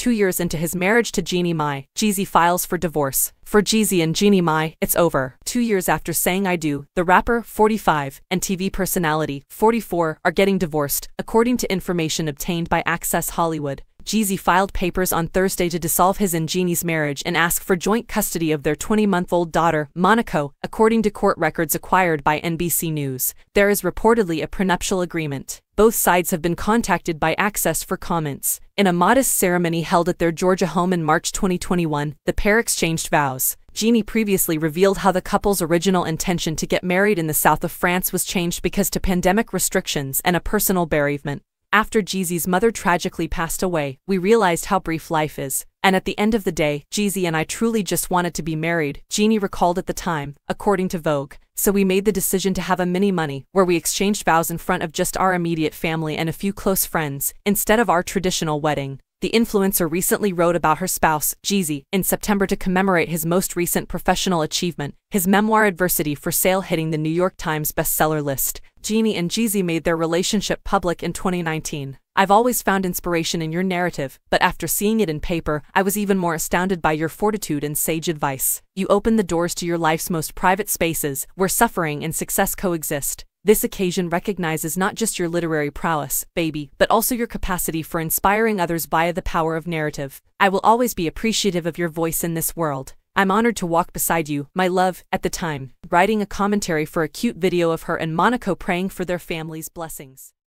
2 years into his marriage to Jeannie Mai, Jeezy files for divorce. For Jeezy and Jeannie Mai, it's over. 2 years after saying I do, the rapper, 45, and TV personality, 44, are getting divorced, according to information obtained by Access Hollywood. Jeezy filed papers on Thursday to dissolve his and Jeannie's marriage and ask for joint custody of their 20-month-old daughter, Monaco, according to court records acquired by NBC News. There is reportedly a prenuptial agreement. Both sides have been contacted by Access for comments. In a modest ceremony held at their Georgia home in March 2021, the pair exchanged vows. Jeannie previously revealed how the couple's original intention to get married in the south of France was changed because to pandemic restrictions and a personal bereavement. After Jeezy's mother tragically passed away, we realized how brief life is, and at the end of the day, Jeezy and I truly just wanted to be married, Jeannie recalled at the time, according to Vogue. So we made the decision to have a mini-money, where we exchanged vows in front of just our immediate family and a few close friends, instead of our traditional wedding. The influencer recently wrote about her spouse, Jeezy, in September to commemorate his most recent professional achievement, his memoir Adversity for Sale hitting the New York Times bestseller list. Jeannie and Jeezy made their relationship public in 2019. I've always found inspiration in your narrative, but after seeing it in paper, I was even more astounded by your fortitude and sage advice. You open the doors to your life's most private spaces, where suffering and success coexist. This occasion recognizes not just your literary prowess, baby, but also your capacity for inspiring others via the power of narrative. I will always be appreciative of your voice in this world. I'm honored to walk beside you, my love, at the time, writing a commentary for a cute video of her and Monaco praying for their family's blessings.